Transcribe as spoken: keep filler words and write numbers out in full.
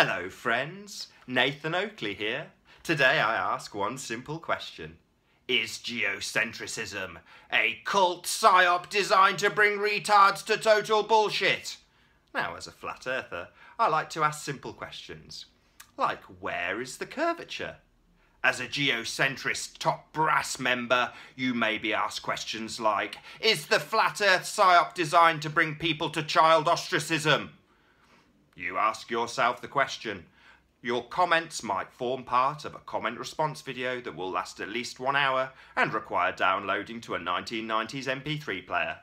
Hello friends, Nathan Oakley here. Today I ask one simple question. Is geocentrism a cult psyop designed to bring retards to total bullshit? Now, as a flat earther, I like to ask simple questions. Like, where is the curvature? As a geocentrist top brass member, you may be asked questions like, is the flat earth psyop designed to bring people to child ostracism? You ask yourself the question. Your comments might form part of a comment response video that will last at least one hour and require downloading to a nineteen nineties M P three player.